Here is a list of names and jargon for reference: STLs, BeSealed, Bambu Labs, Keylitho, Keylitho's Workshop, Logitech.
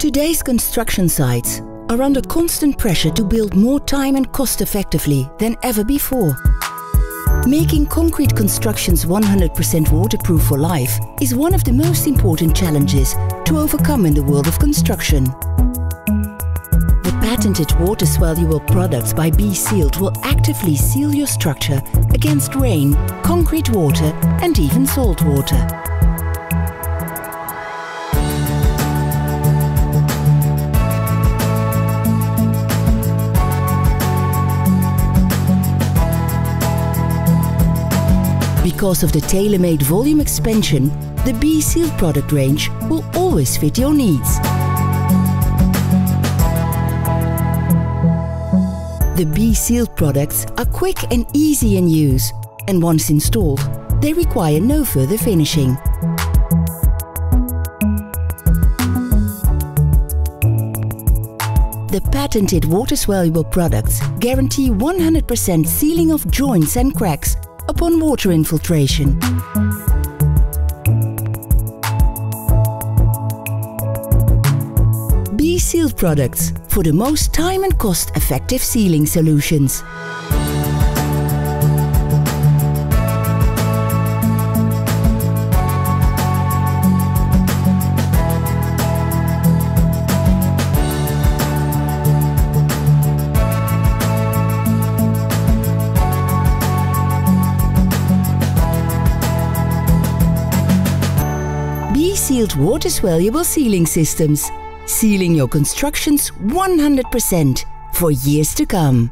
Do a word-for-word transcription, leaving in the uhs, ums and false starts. Today's construction sites are under constant pressure to build more time and cost effectively than ever before. Making concrete constructions one hundred percent waterproof for life is one of the most important challenges to overcome in the world of construction. The patented water soluble products by BeSealed will actively seal your structure against rain, concrete water and even salt water. Because of the tailor-made volume expansion, the BeSealed product range will always fit your needs. The BeSealed products are quick and easy in use, and once installed, they require no further finishing. The patented water-soluble products guarantee one hundred percent sealing of joints and cracks upon water infiltration. BeSealed products for the most time and cost effective sealing solutions. BeSealed water-soluble sealing systems, sealing your constructions one hundred percent for years to come.